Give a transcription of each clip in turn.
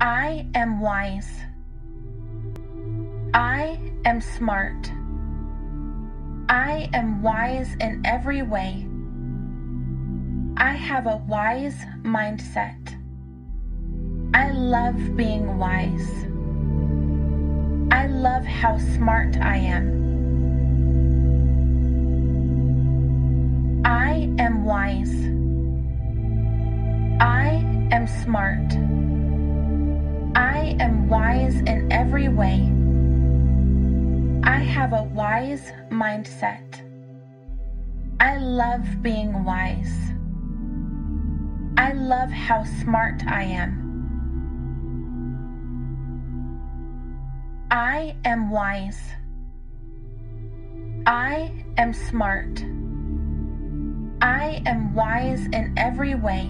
I am wise. I am smart. I am wise in every way. I have a wise mindset. I love being wise. I love how smart I am. I am wise. I am smart. I am wise in every way. I have a wise mindset. I love being wise. I love how smart I am. I am wise. I am smart. I am wise in every way.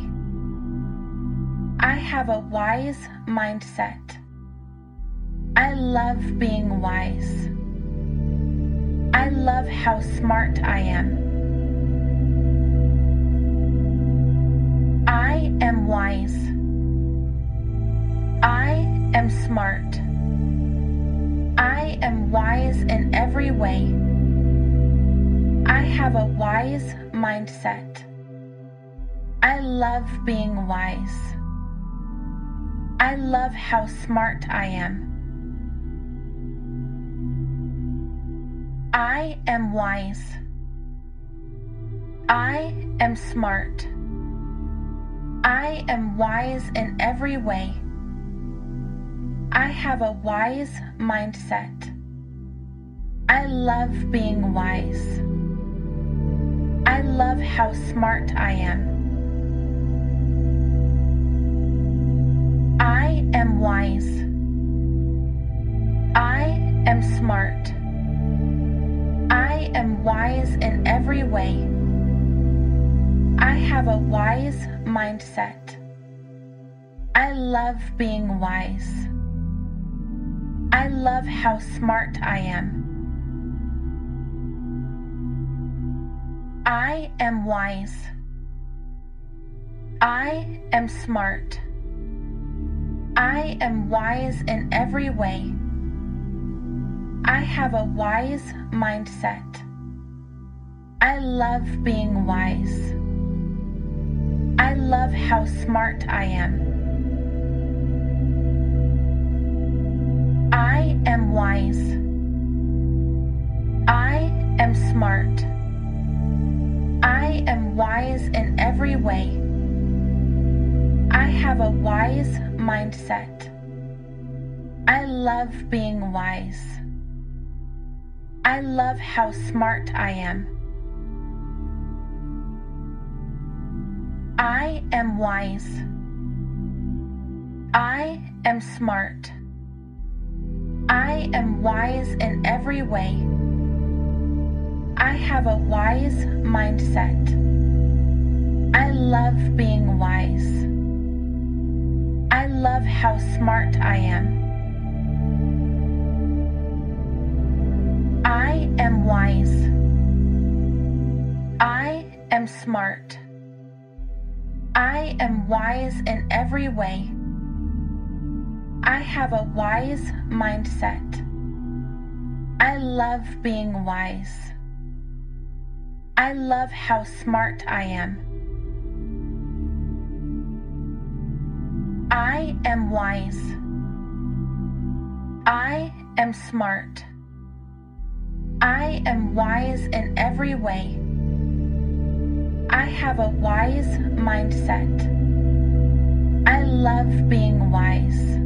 I have a wise mindset. I love being wise. I love how smart I am. I am wise. I am smart. I am wise in every way. I have a wise mindset. I love being wise. I love how smart I am. I am wise. I am smart. I am wise in every way. I have a wise mindset. I love being wise. I love how smart I am. I am wise. I am smart. I am wise in every way. I have a wise mindset. I love being wise. I love how smart I am. I am wise. I am smart. I am wise in every way. I have a wise mindset. I love being wise. I love how smart I am. I am wise. I am smart. I am wise in every way. I have a wise mindset. I love being wise. I love how smart I am. I am wise. I am smart. I am wise in every way. I have a wise mindset. I love being wise. I love how smart I am. I am wise. I am smart. I am wise in every way. I have a wise mindset. I love being wise.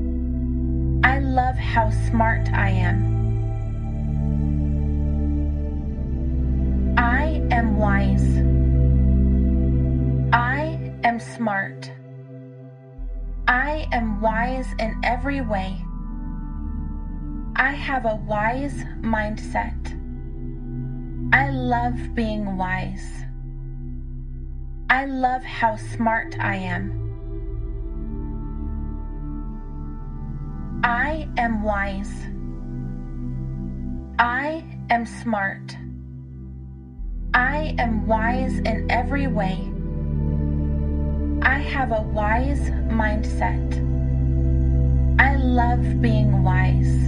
I love how smart I am. I am wise. I am smart. I am wise in every way. I have a wise mindset. I love being wise. I love how smart I am. I am wise. I am smart. I am wise in every way. I have a wise mindset. I love being wise. I love how smart I am. I am wise. I am smart. I am wise in every way. I have a wise mindset. I love being wise.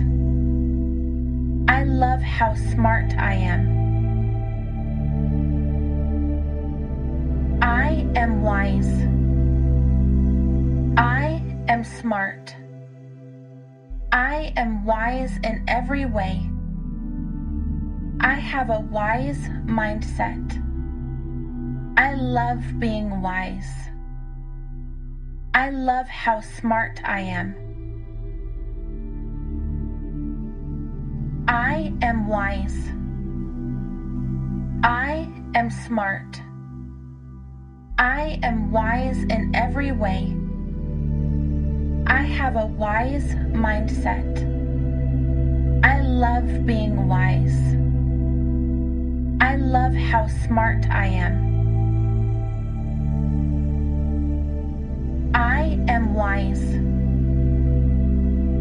I love how smart I am. I am wise. I am smart. I am wise in every way. I have a wise mindset. I love being wise. I love how smart I am. I am wise. I am smart. I am wise in every way. I have a wise mindset. I love being wise. I love how smart I am. I am wise.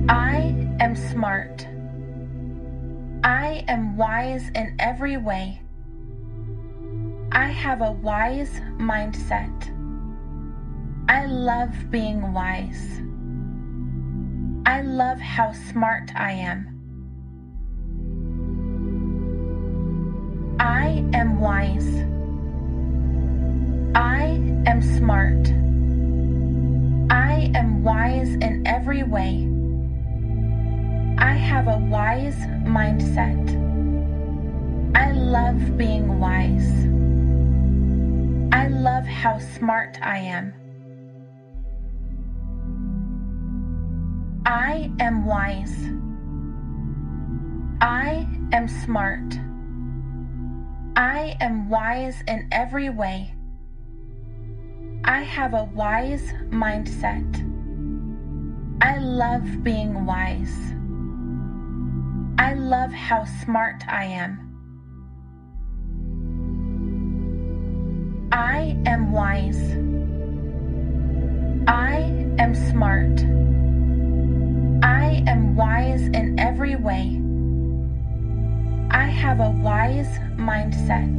I am smart. I am wise in every way. I have a wise mindset. I love being wise. I love how smart I am. I am wise. I am smart. I am wise in every way. I have a wise mindset. I love being wise. I love how smart I am. I am wise. I am smart. I am wise in every way. I have a wise mindset. I love being wise. I love how smart I am. I am wise. I am smart. I am wise in every way. I have a wise mindset.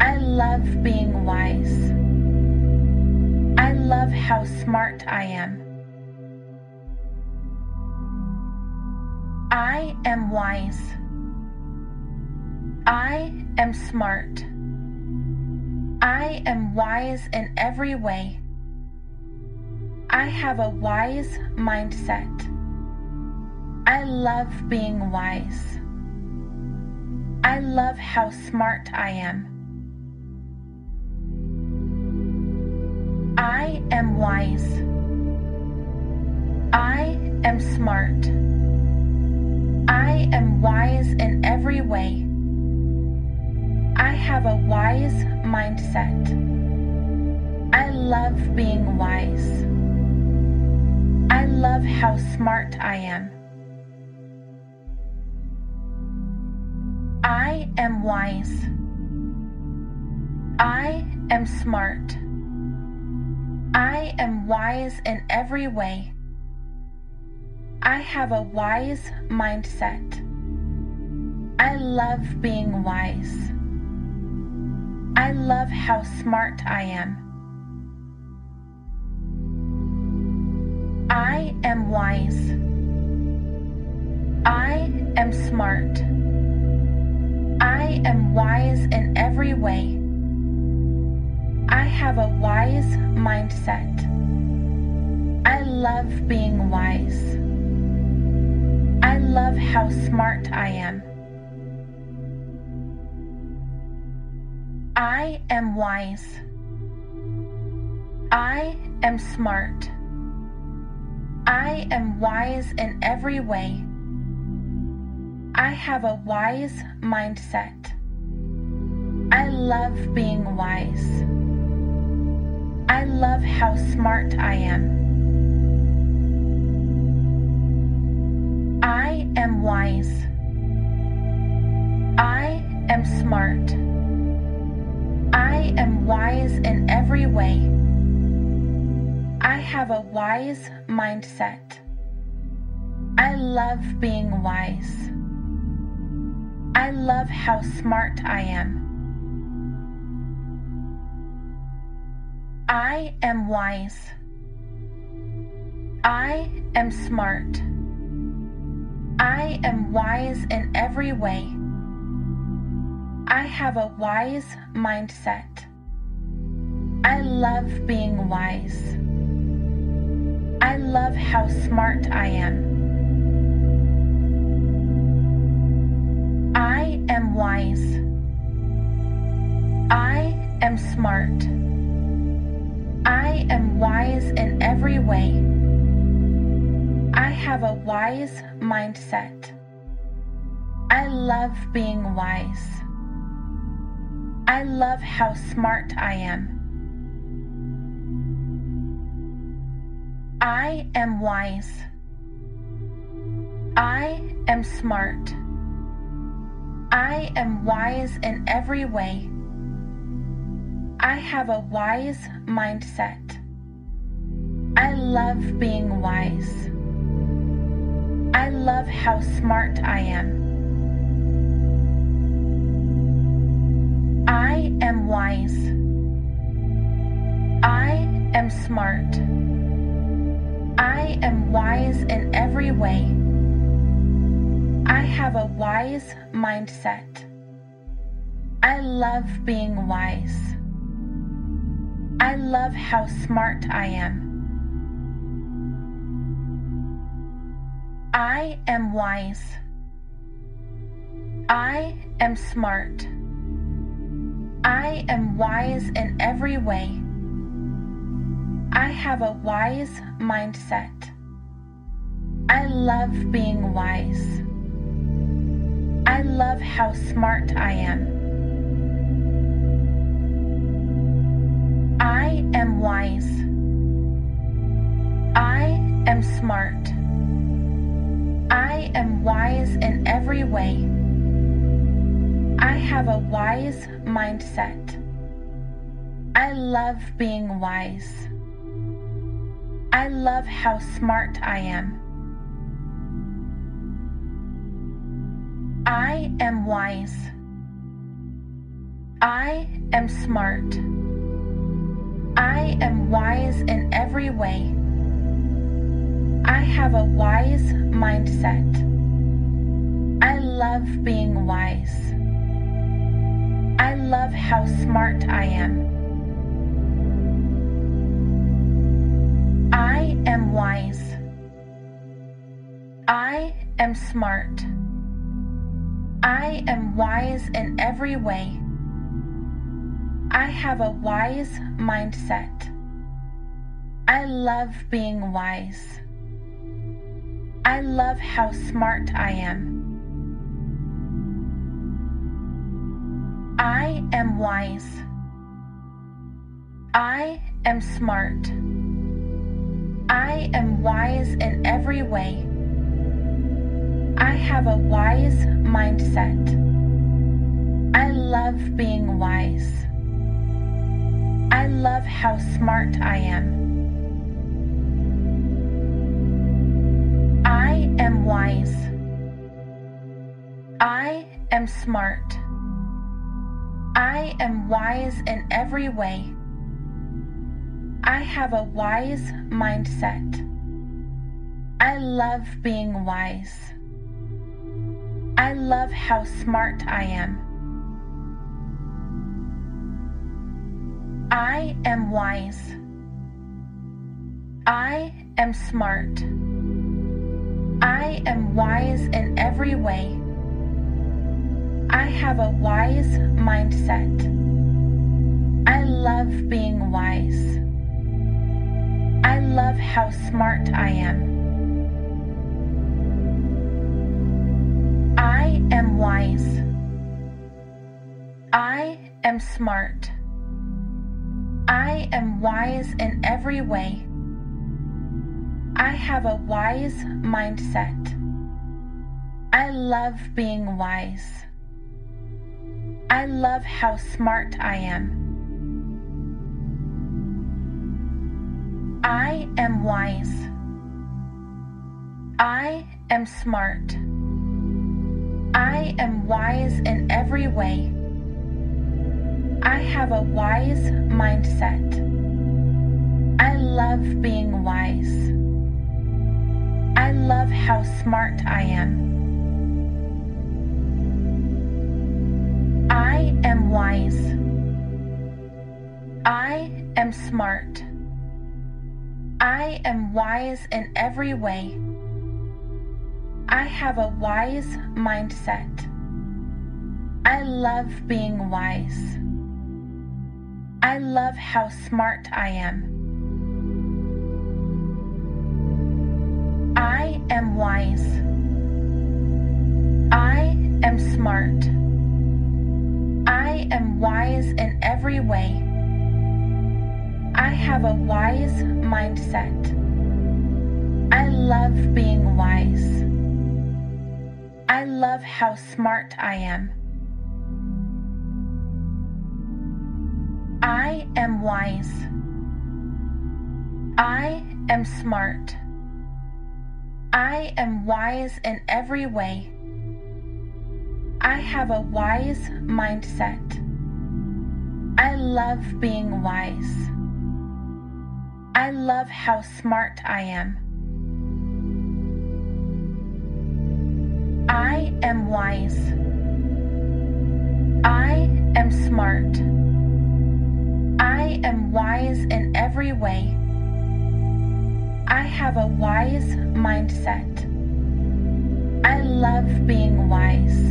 I love being wise. I love how smart I am. I am wise. I am smart. I am wise in every way. I have a wise mindset. I love being wise. I love how smart I am. I am wise. I am smart. I am wise in every way. I have a wise mindset. I love being wise. I love how smart I am. I am wise. I am smart. I am wise in every way. I have a wise mindset. I love being wise. I love how smart I am. I am wise. I am smart. I am wise in every way. I have a wise mindset. I love being wise. I love how smart I am. I am wise. I am smart. I am wise in every way. I have a wise mindset. I love being wise. I love how smart I am. I am wise. I am smart. I am wise in every way. I have a wise mindset. I love being wise. I love how smart I am. I am wise. I am smart. I am wise in every way. I have a wise mindset. I love being wise. I love how smart I am. I am wise. I am smart. I am wise in every way. I have a wise mindset. I love being wise. I love how smart I am. I am wise. I am smart. I am wise in every way. I have a wise mindset. I love being wise. I love how smart I am. I am wise. I am smart. I am wise in every way. I have a wise mindset. I love being wise. I love how smart I am. I am wise. I am smart. I am wise in every way. I have a wise mindset. I love being wise. I love how smart I am. I am wise. I am smart. I am wise in every way. I have a wise mindset. I love being wise. I love how smart I am. I am wise. I am smart. I am wise in every way. I have a wise mindset. I love being wise. I love how smart I am. I am wise. I am smart. I am wise in every way. I have a wise mindset. I love being wise. I love how smart I am. I am wise. I am smart. I am wise in every way. I have a wise mindset. I love being wise. I love how smart I am. I am wise. I am smart. I am wise in every way. I have a wise mindset. I love being wise. I love how smart I am. I am wise. I am smart. I am wise in every way. I have a wise mindset. I love being wise. I love how smart I am. I am wise. I am smart. I am wise in every way. I have a wise mindset. I love being wise. I love how smart I am. I am wise. I am smart. I am wise in every way. I have a wise mindset. I love being wise. how smart I am. I am wise. I am smart. I am wise in every way. I have a wise mindset. I love being wise. I love how smart I am. I am wise. I am smart. I am wise in every way. I have a wise mindset. I love being wise. I love how smart I am. I am wise. I am smart. I am wise in every way. I have a wise mindset. I love being wise. I love how smart I am. I am wise. I am smart. I am wise in every way. I have a wise mindset. I love being wise.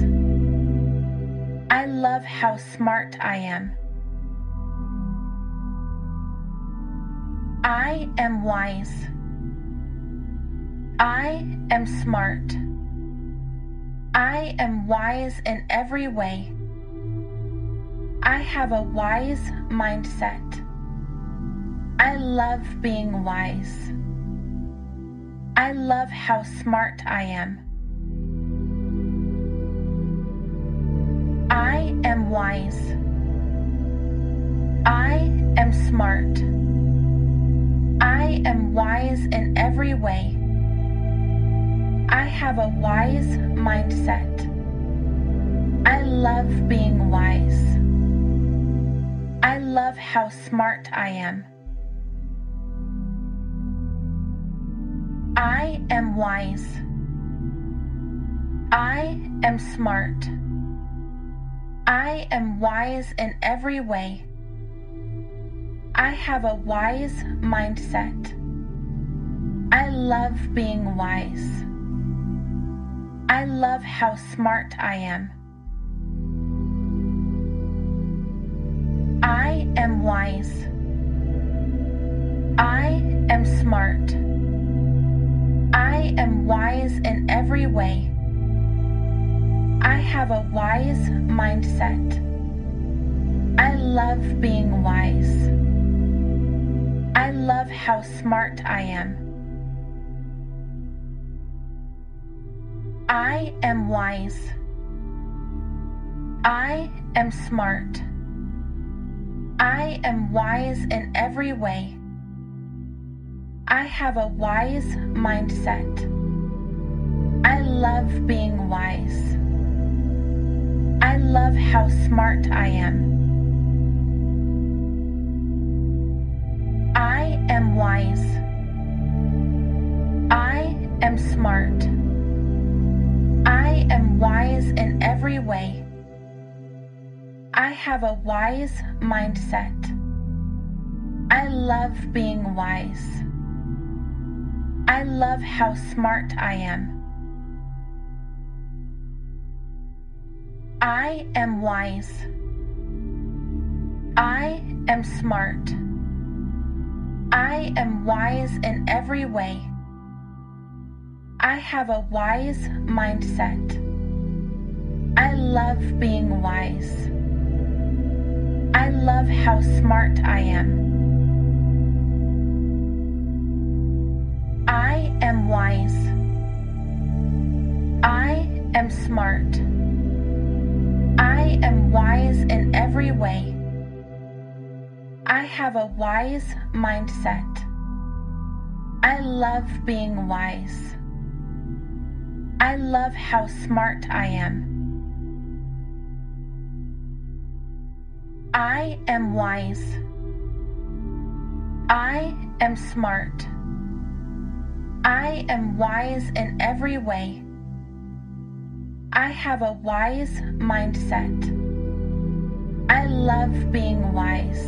I love how smart I am. I am wise. I am smart. I am wise in every way. I have a wise mindset. I love being wise. I love how smart I am. I am wise. I am smart. I am wise in every way. I have a wise mindset. I love being wise. I love how smart I am. I am wise. I am smart. I am wise in every way. I have a wise mindset. I love being wise. I love how smart I am. I am wise. I am smart. I am wise in every way. I have a wise mindset. I love being wise. I love how smart I am. I am wise. I am smart. I am wise in every way. I have a wise mindset. I love being wise. I love how smart I am. I am wise. I am smart. I am wise in every way. I have a wise mindset. I love being wise. I love how smart I am. I am wise. I am smart. I am wise in every way. I have a wise mindset. I love being wise. I love how smart I am. I am wise. I am smart. I am wise in every way. I have a wise mindset. I love being wise. I love how smart I am. I am wise. I am smart. I am wise in every way. I have a wise mindset. I love being wise.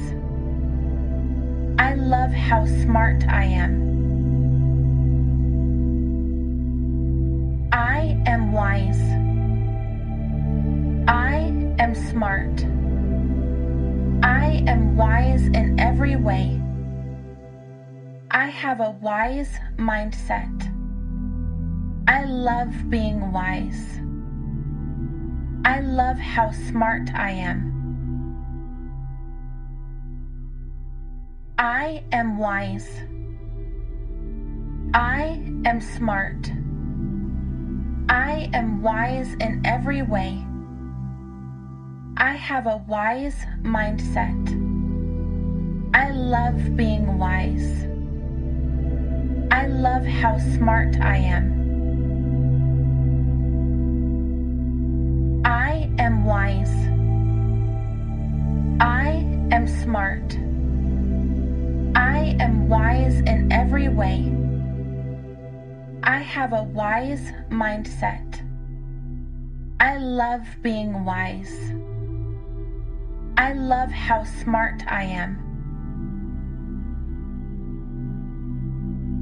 I love how smart I am. I am wise. I am smart. I am wise in every way. I have a wise mindset. I love being wise. I love how smart I am. I am wise. I am smart. I am wise in every way. I have a wise mindset. I love being wise. I love how smart I am. I am wise. I am smart. I am wise in every way. I have a wise mindset. I love being wise. I love how smart I am.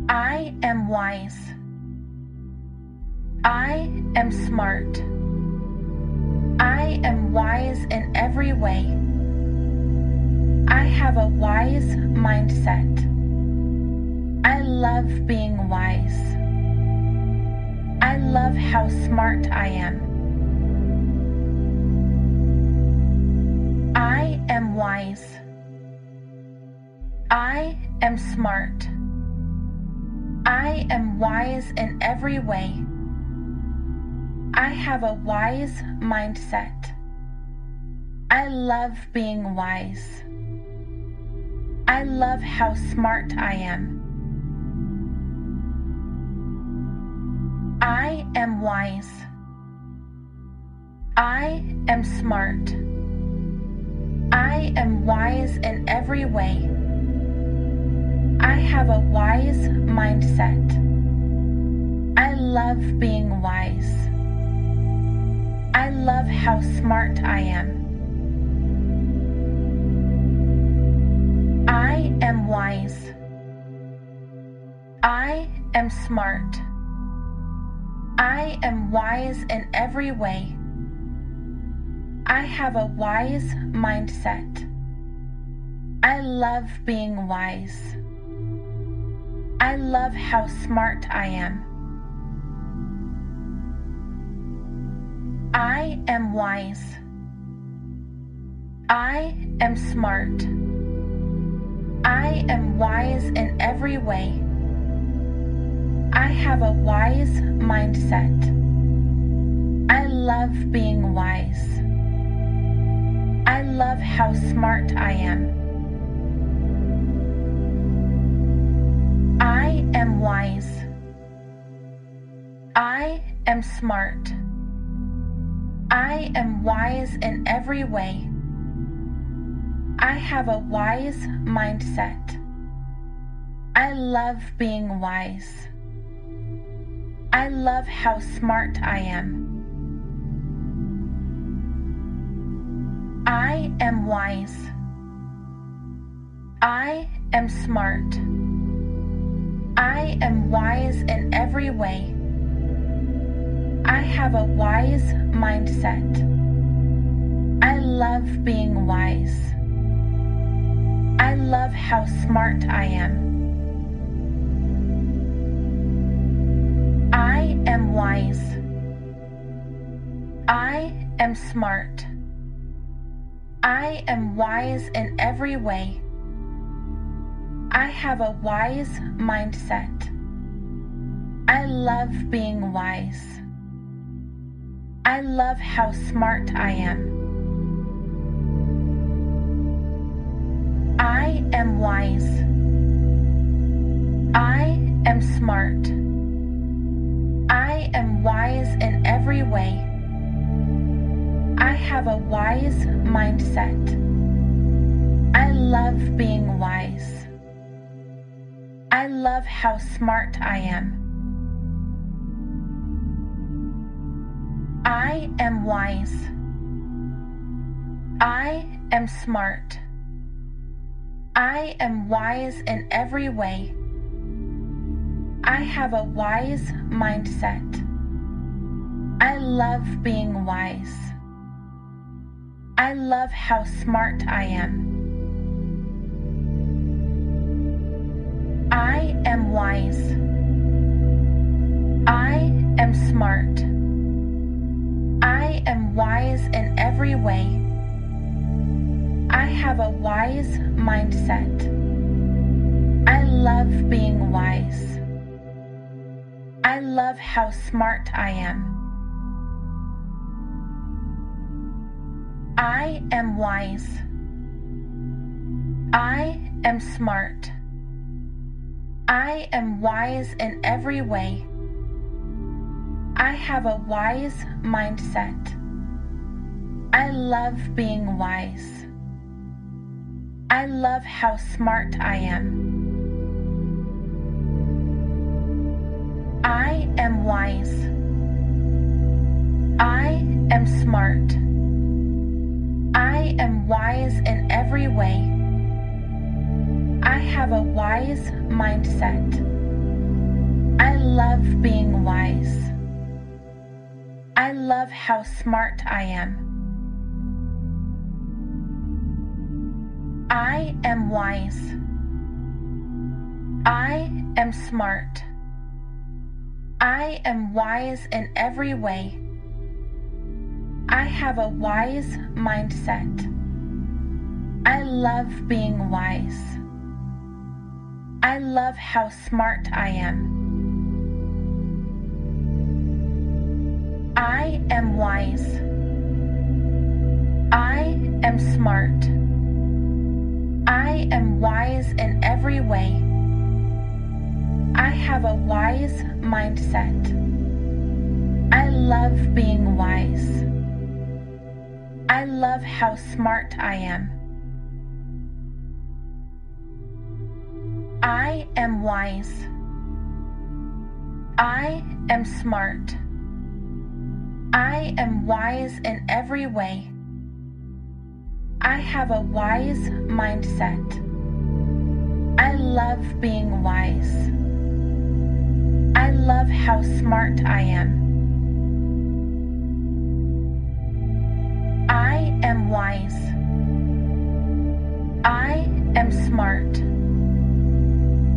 I am wise. I am smart. I am wise in every way. I have a wise mindset. I love being wise. I love how smart I am. I am wise. I am smart. I am wise in every way. I have a wise mindset. I love being wise. I love how smart I am. I am wise. I am smart. I am wise in every way. I have a wise mindset. I love being wise. I love how smart I am. I am wise. I am smart. I am wise in every way. I have a wise mindset. I love being wise. I love how smart I am. I am wise. I am smart. I am wise in every way. I have a wise mindset. I love being wise. I love how smart I am. I am wise. I am smart. I am wise in every way. I have a wise mindset. I love being wise. I love how smart I am. I am wise. I am smart. I am wise in every way. I have a wise mindset. I love being wise. I love how smart I am. I am wise. I am smart. I am wise in every way. I have a wise mindset. I love being wise. I love how smart I am. I am wise. I am smart. I am wise in every way. I have a wise mindset. I love being wise. I love how smart I am. I am wise. I am smart. I am wise in every way. I have a wise mindset. I love being wise. I love how smart I am. I am wise. I am smart. I am wise in every way. I have a wise mindset. I love being wise. I love how smart I am. I am wise. I am smart. I am wise in every way. I have a wise mindset. I love being wise. I love how smart I am. I am wise. I am smart. I am wise in every way. I have a wise mindset. I love being wise. I love how smart I am. I am wise. I am smart. I am wise in every way. I have a wise mindset. I love being wise. I love how smart I am. I am wise. I am smart. I am wise in every way. I have a wise mindset. I love being wise. I love how smart I am. I am wise. I am smart. I am wise in every way. I have a wise mindset. I love being wise. I love how smart I am. I am wise. I am smart.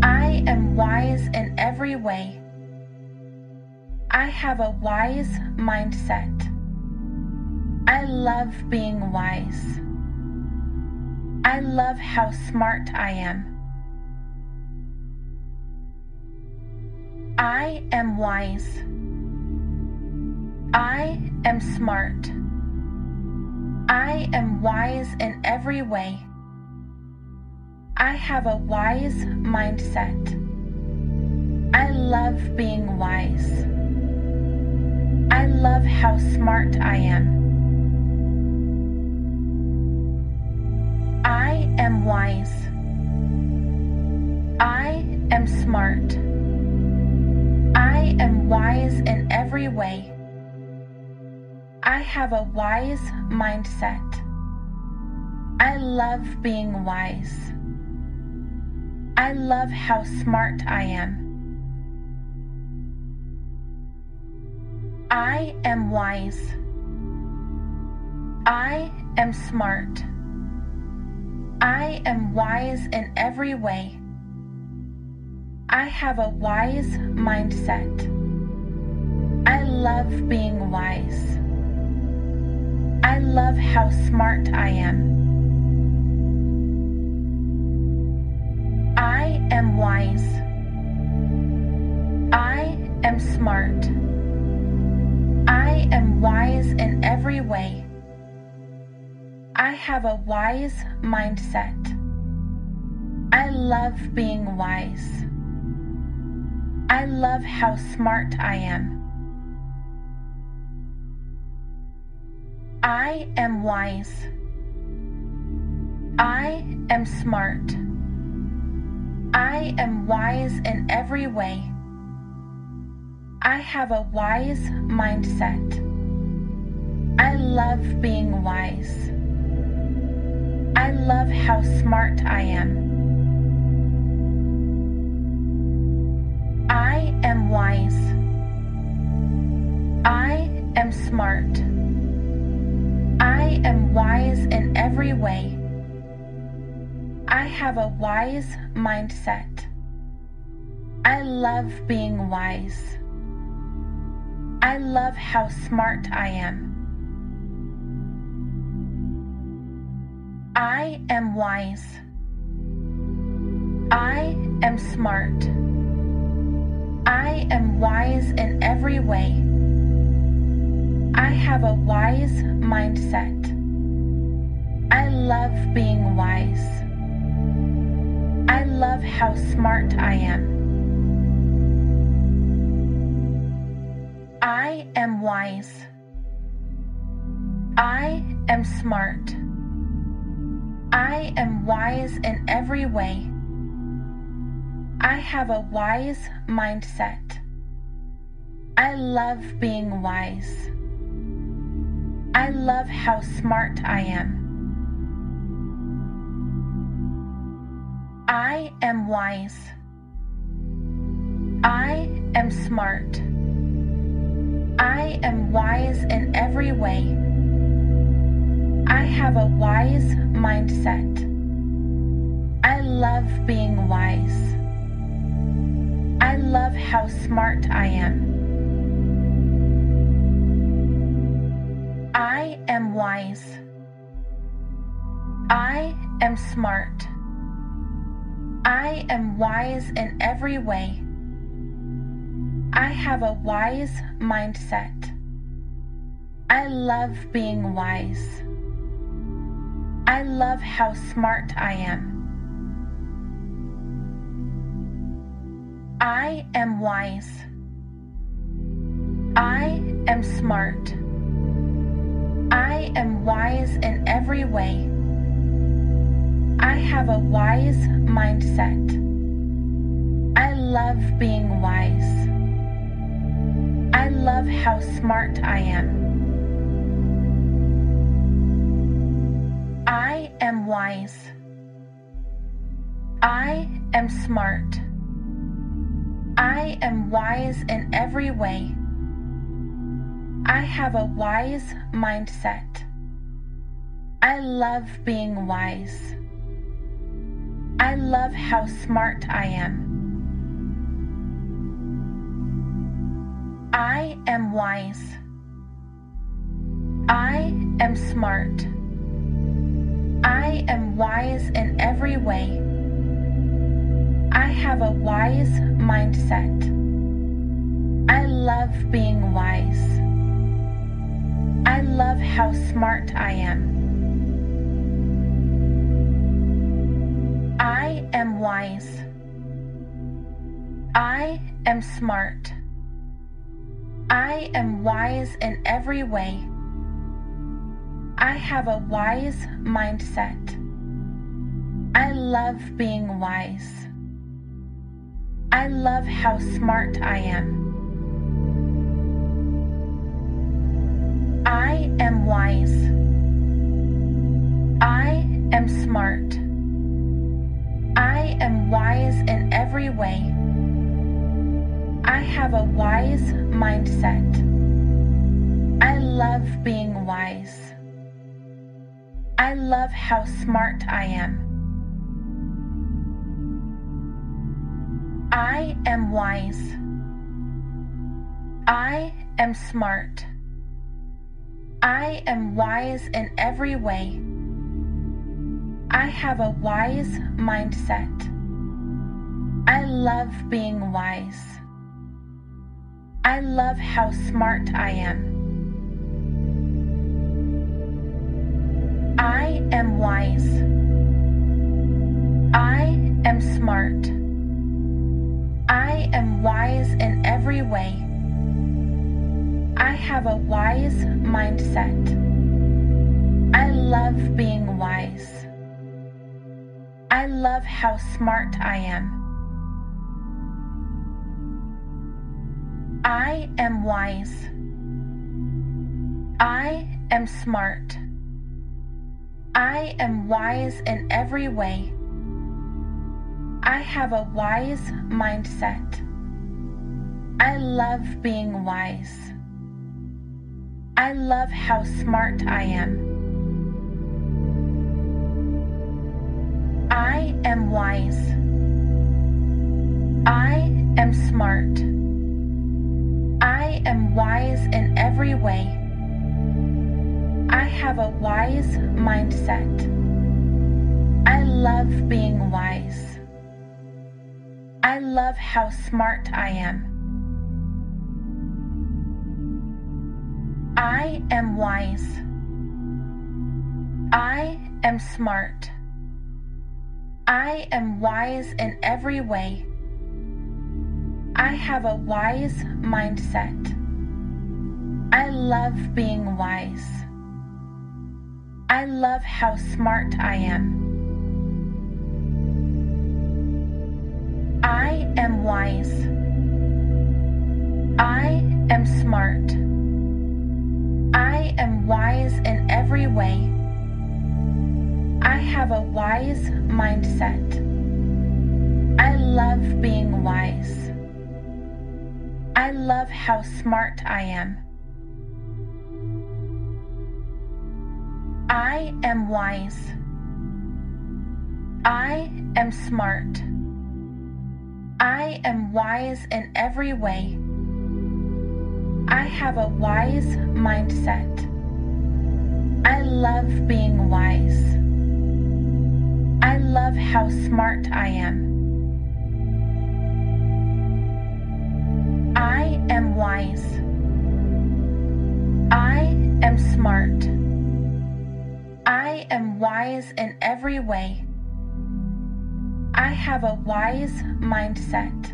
I am wise in every way. I have a wise mindset. I love being wise. I love how smart I am. I am wise. I am smart. I am wise in every way. I have a wise mindset. I love being wise. I love how smart I am. I am wise. I am smart. I am wise in every way. I have a wise mindset. I love being wise. I love how smart I am. I am wise. I am smart. I am wise in every way. I have a wise mindset. I love being wise. I love how smart I am. I am wise. I am smart. I am wise in every way. I have a wise mindset. I love being wise. I love how smart I am. I am wise. I am smart. I am wise in every way. I have a wise mindset. love being wise. I love how smart I am. I am wise. I am smart. I am wise in every way. I have a wise mindset. I love being wise. I love how smart I am. I am wise. I am smart. I am wise in every way. I have a wise mindset. I love being wise. I love how smart I am. I am wise. I am smart. I am wise in every way. I have a wise mindset. I love being wise. I love how smart I am. I am wise. I am smart. I am wise in every way. I have a wise mindset. I love being wise. I love how smart I am. I am wise. I am smart. I am wise in every way. I have a wise mindset. I love being wise. I love how smart I am. I am wise. I am smart. I am wise in every way. I have a wise mindset. I love being wise. I love how smart I am. I am wise. I am smart. I am wise in every way. I have a wise mindset. I love being wise. I love how smart I am. I am wise. I am smart. I am wise in every way. I have a wise mindset. I love being wise. I love how smart I am. I am wise. I am smart. I am wise in every way. I have a wise mindset. I love being wise. I love how smart I am. I am wise. I am smart. I am wise in every way. I have a wise mindset. I love being wise. I love how smart I am. I am wise. I am smart. I am wise in every way. I have a wise mindset. I love being wise. I love how smart I am. I am wise. I am smart. I am wise in every way. I have a wise mindset. I love being wise. I love how smart I am. I am wise. I am smart. I am wise in every way. I have a wise mindset. I love being wise. I love how smart I am. I am wise. I am smart. I am wise in every way. I have a wise mindset. I love being wise. I love how smart I am. I am wise. I am smart. I am wise in every way. I have a wise mindset. I love being wise. I love how smart I am. I am wise. I am smart. I am wise in every way. I have a wise mindset. I love being wise. I love how smart I am. I am wise. I am smart. I am wise in every way. I have a wise mindset. I love being wise. I love how smart I am. I am wise. I am smart. I am wise in every way. I have a wise mindset.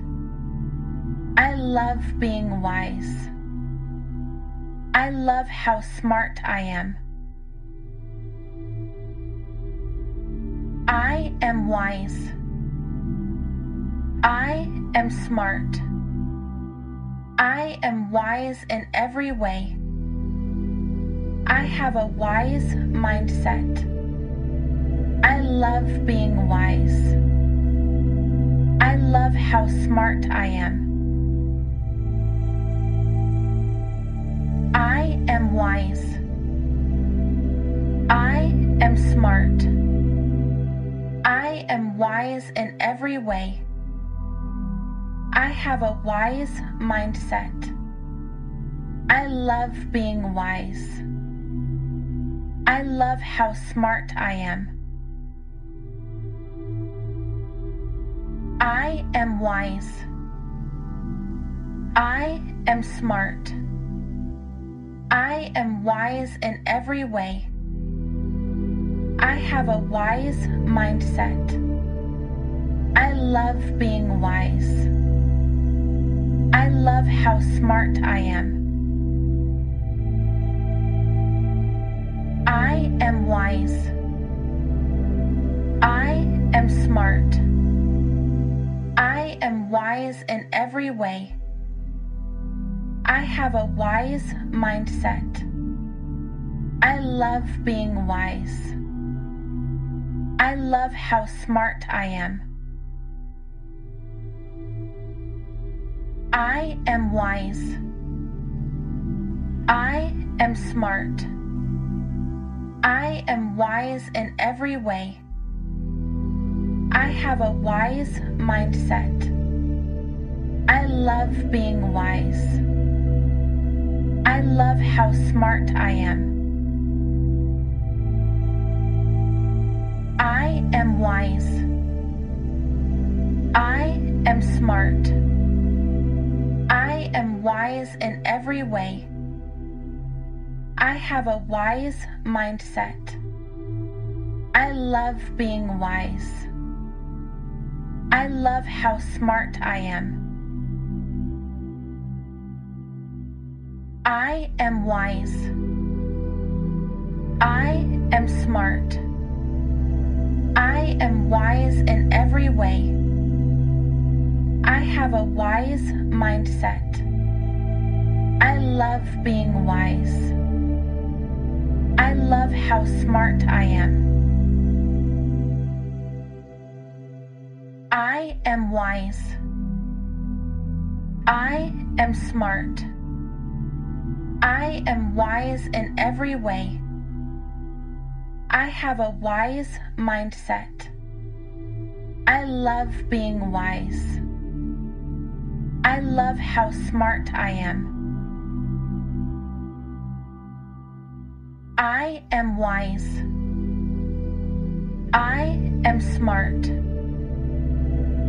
I love being wise. I love how smart I am. I am wise. I am smart. I am wise in every way. I have a wise mindset. I love being wise. I love how smart I am. I am wise. I am smart. I am wise in every way. I have a wise mindset. I love being wise. I love how smart I am. I am wise. I am smart. I am wise in every way. I have a wise mindset. I love being wise. I love how smart I am. I am wise. I am smart. I am wise in every way. I have a wise mindset. I love being wise. I love how smart I am. I am wise. I am smart. I am wise in every way. I have a wise mindset. I love being wise. I love how smart I am. I am wise. I am smart. I am wise in every way. I have a wise mindset. I love being wise. I love how smart I am. I am wise. I am smart. I am wise in every way. I have a wise mindset. I love being wise. I love how smart I am. I am wise. I am smart. I am wise in every way. I have a wise mindset. I love being wise. I love how smart I am. I am wise. I am smart.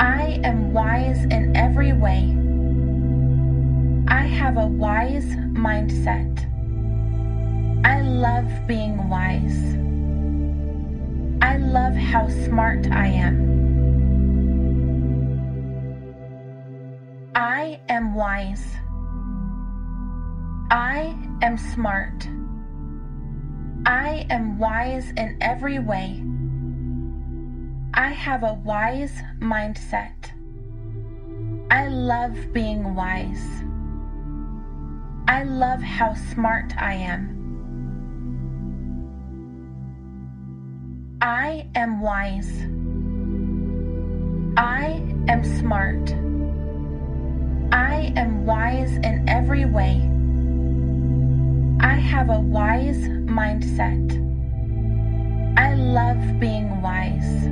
I am wise in every way. I have a wise mindset. I love being wise. I love how smart I am. I am wise. I am smart. I am wise in every way. I have a wise mindset. I love being wise. I love how smart I am. I am wise. I am smart. I am wise in every way. I have a wise mindset. I love being wise.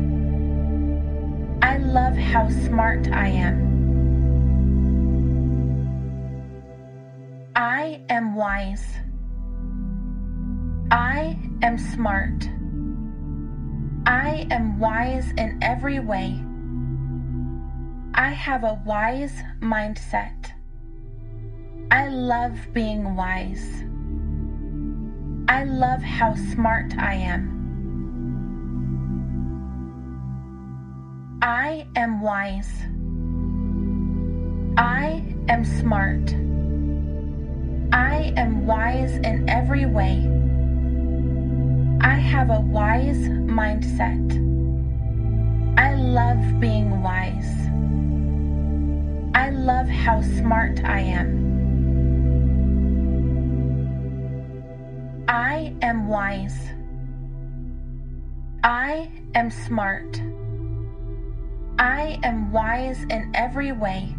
I love how smart I am. I am wise. I am smart. I am wise in every way. I have a wise mindset. I love being wise. I love how smart I am. I am wise. I am smart. I am wise in every way. I have a wise mindset. I love being wise. I love how smart I am. I am wise. I am smart. I am wise in every way.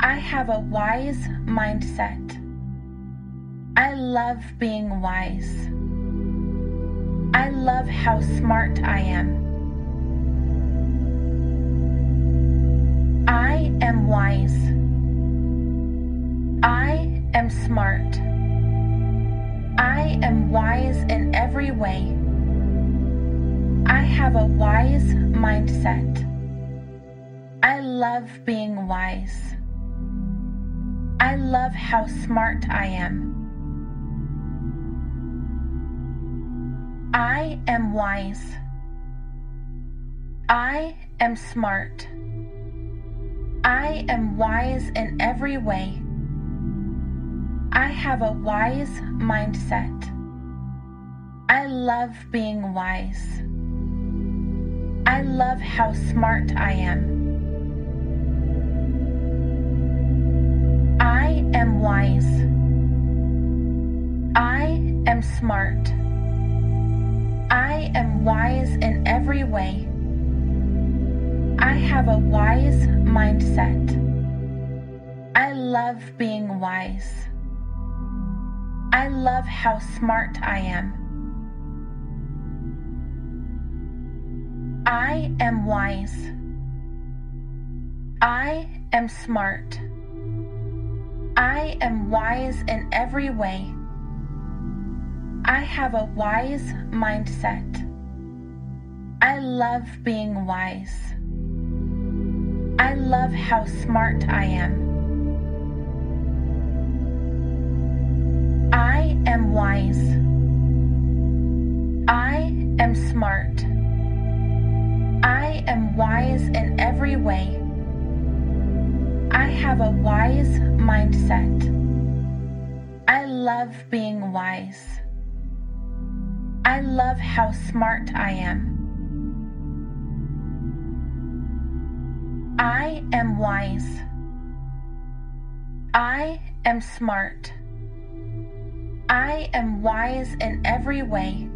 I have a wise mindset. I love being wise. I love how smart I am. I am wise. I am smart. I am wise in every way. I have a wise mindset. I love being wise. I love how smart I am. I am wise. I am smart. I am wise in every way. I have a wise mindset. I love being wise. I love how smart I am. I am wise. I am smart. I am wise in every way. I have a wise mindset. I love being wise. I love how smart I am. I am wise. I am smart. I am wise in every way. I have a wise mindset. I love being wise. I love how smart I am. I am wise. I am smart. I am wise in every way. I have a wise mindset. I love being wise. I love how smart I am. I am wise. I am smart. I am wise in every way.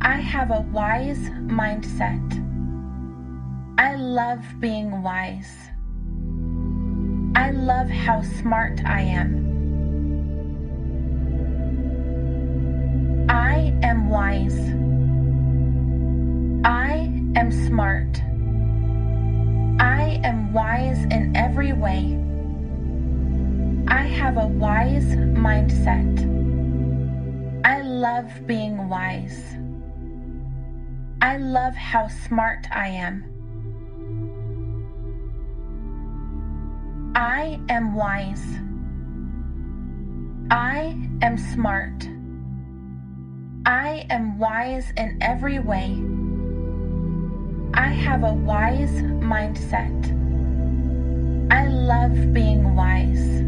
I have a wise mindset. I love being wise. I love how smart I am. I am wise. I am smart. I am wise in every way. I have a wise mindset. I love being wise. I love how smart I am. I am wise. I am smart. I am wise in every way. I have a wise mindset. I love being wise.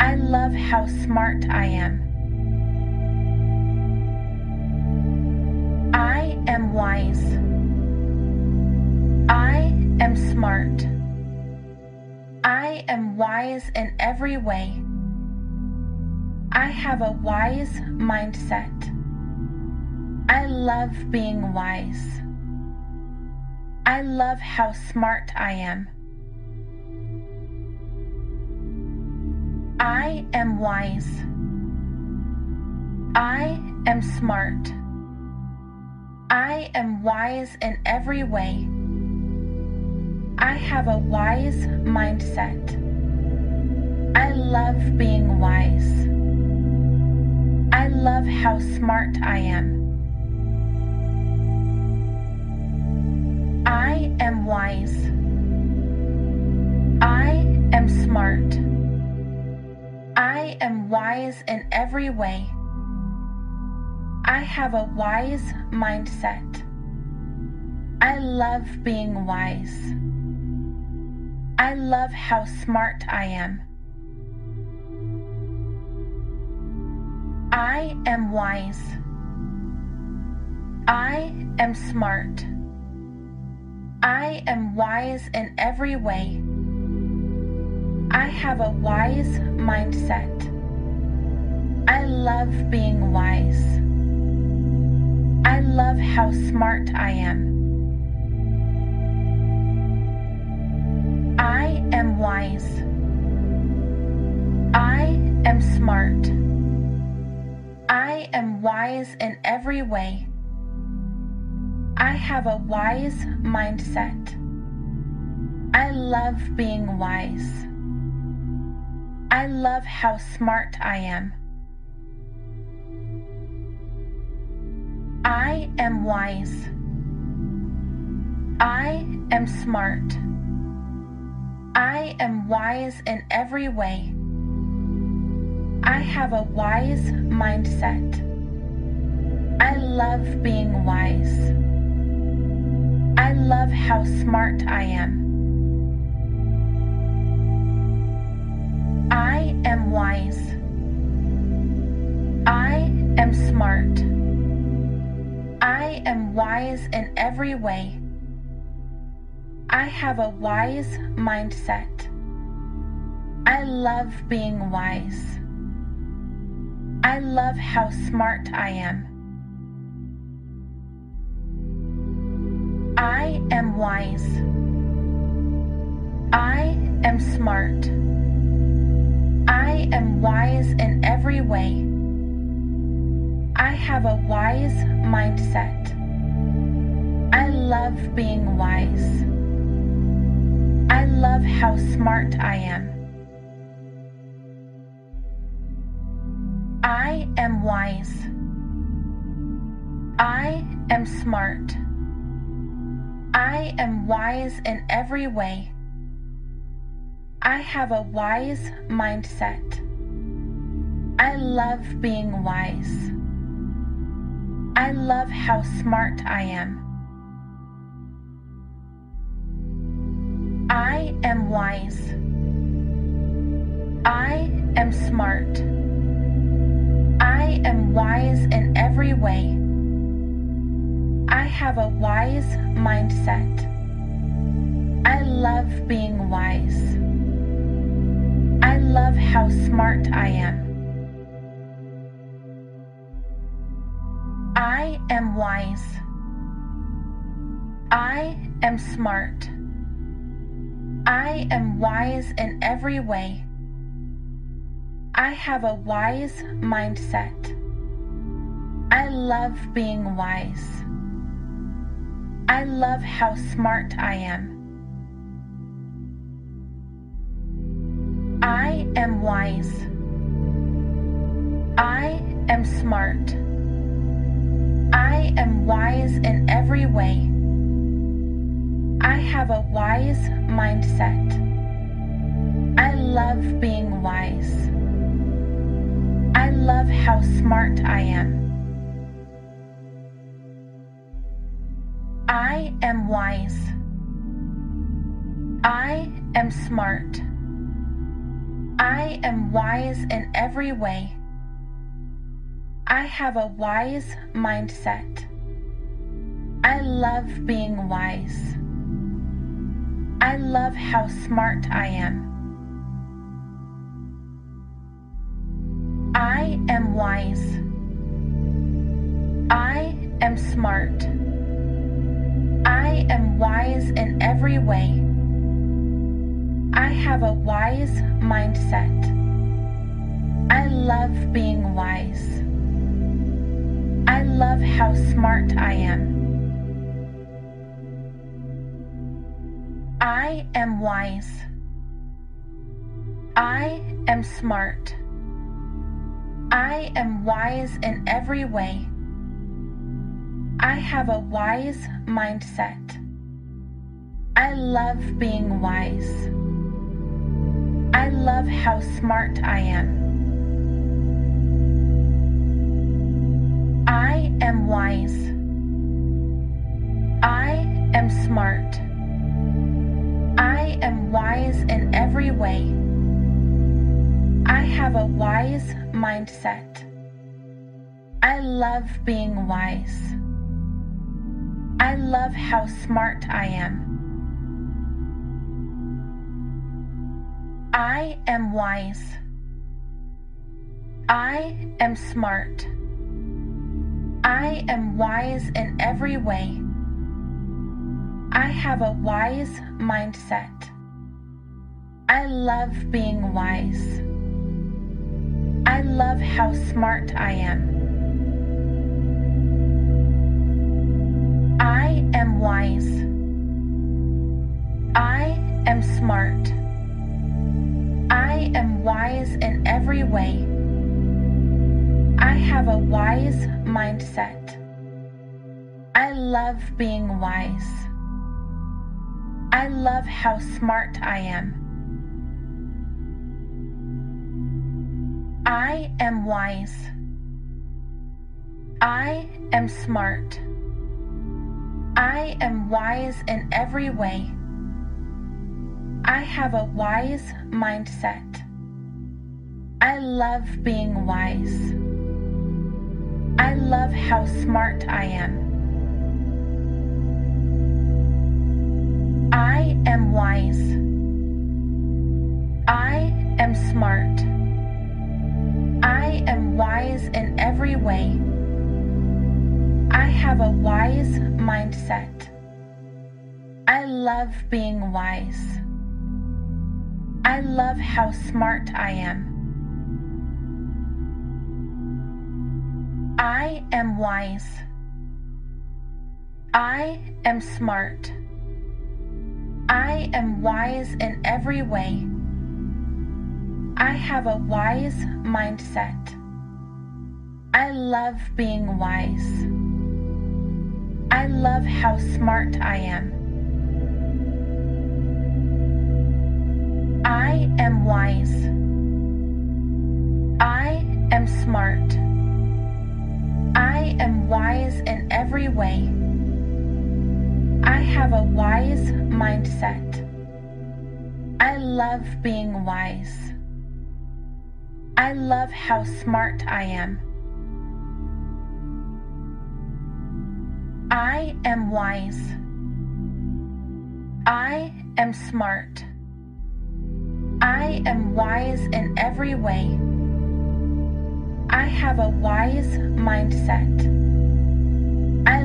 I love how smart I am. I am wise. I am smart. I am wise in every way. I have a wise mindset. I love being wise. I love how smart I am. I am wise. I am smart. I am wise in every way. I have a wise mindset. I love being wise. I love how smart I am. I am wise. I am smart. I am wise in every way. I have a wise mindset. I love being wise. I love how smart I am. I am wise. I am smart. I am wise in every way. I have a wise mindset. I love being wise. I love how smart I am. I am wise. I am smart. I am wise in every way. I have a wise mindset. I love being wise. I love how smart I am. I am wise. I am smart. I am wise in every way. I have a wise mindset. I love being wise. I love how smart I am. I am wise. I am smart. I am wise in every way. I have a wise mindset. I love being wise. I love how smart I am. I am wise. I am smart. I am wise in every way. I have a wise mindset. I love being wise. I love how smart I am. I am wise. I am smart. I am wise in every way. I have a wise mindset. I love being wise. I love how smart I am. I am wise. I am smart. I am wise in every way. I have a wise mindset. I love being wise. I love how smart I am. I am wise. I am smart. I am wise in every way. I have a wise mindset. I love being wise. I love how smart I am. I am wise. I am smart. I am wise in every way. I have a wise mindset. I love being wise. I love how smart I am. I am wise. I am smart. I am wise in every way. I have a wise mindset. I love being wise. I love how smart I am. I am wise. I am smart. I am wise in every way. I have a wise mindset. I love being wise. I love how smart I am. I am wise. I am smart. I am wise in every way. I have a wise mindset. I love being wise. I love how smart I am. I am wise. I am smart. I am wise in every way. I have a wise mindset. I love being wise. I love how smart I am. I am wise. I am smart. I am wise in every way. I have a wise mindset. I love being wise. I love how smart I am. I am wise. I am smart. I am wise in every way. I have a wise mindset. I love being wise. I love how smart I am. I am wise. I am smart. I am wise in every way. I have a wise mindset. I love being wise. I love how smart I am. I am wise. I am smart. I am wise in every way. I have a wise mindset. I love being wise. I love how smart I am. I am wise. I am smart. I am wise in every way. I have a wise mindset. I love being wise. I love how smart I am. I am wise. I am smart. I am wise in every way. I have a wise mindset. I love being wise. I love how smart I am. I am wise. I am smart. I am wise in every way. I have a wise mindset.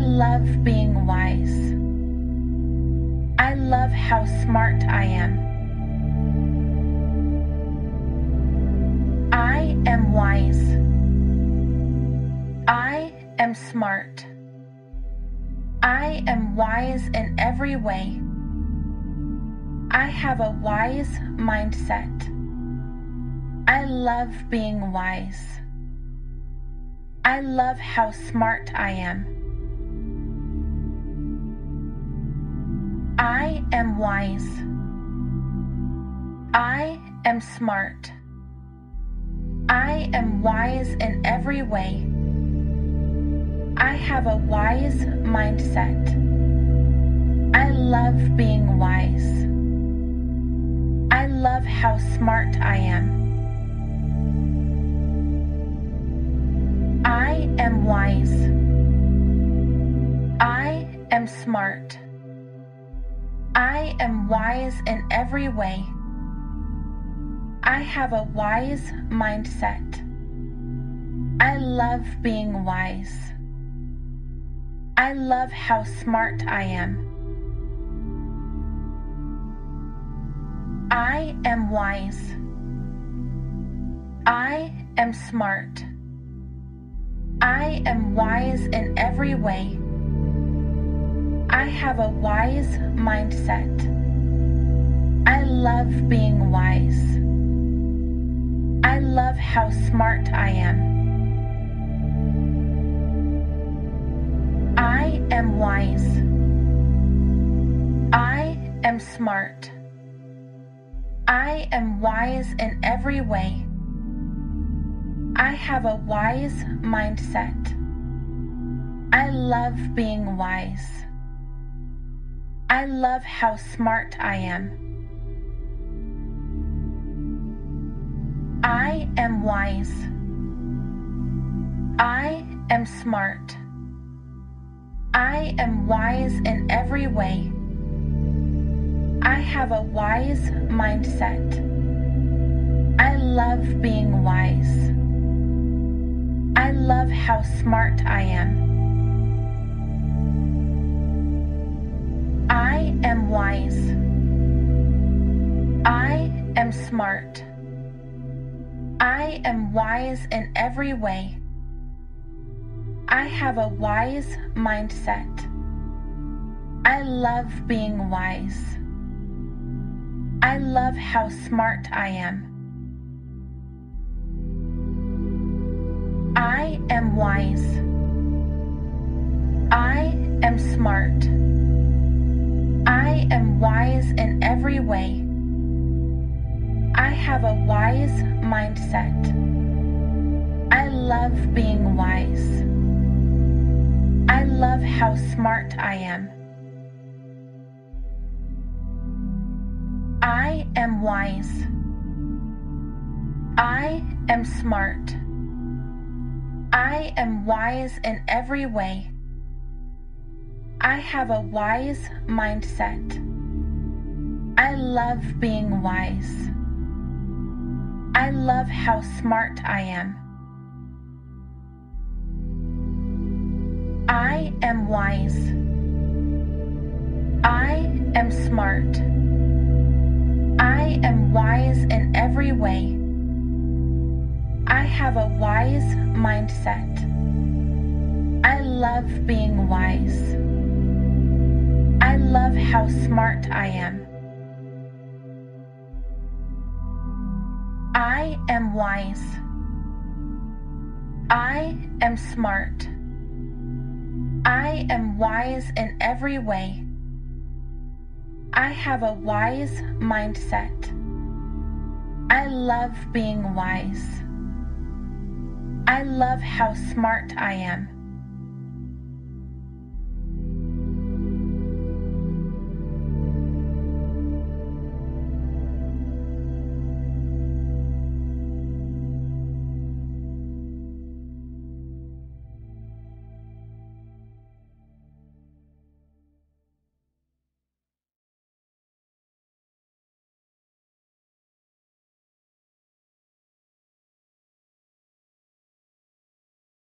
love being wise. I love how smart I am. I am wise. I am smart. I am wise in every way. I have a wise mindset. I love being wise. I love how smart I am. I am wise. I am smart. I am wise in every way. I have a wise mindset. I love being wise. I love how smart I am. I am wise. I am smart. I am wise in every way. I have a wise mindset. I love being wise. I love how smart I am. I am wise. I am smart. I am wise in every way. I have a wise mindset. I love being wise. I love how smart I am. I am wise. I am smart. I am wise in every way. I have a wise mindset. I love being wise. I love how smart I am. I am wise. I am smart. I am wise in every way. I have a wise mindset. I love being wise. I love how smart I am. I am wise. I am smart. I am wise in every way. I have a wise mindset. I love being wise. I love how smart I am. I am wise. I am smart. I am wise in every way. I have a wise mindset. I love being wise. I love how smart I am. I am wise. I am smart. I am wise in every way. I have a wise mindset. I love being wise. I love how smart I am. I am wise. I am smart. I am wise in every way. I have a wise mindset. I love being wise. I love how smart I am. I am wise. I am smart. I am wise in every way. I have a wise mindset. I love being wise. I love how smart I am.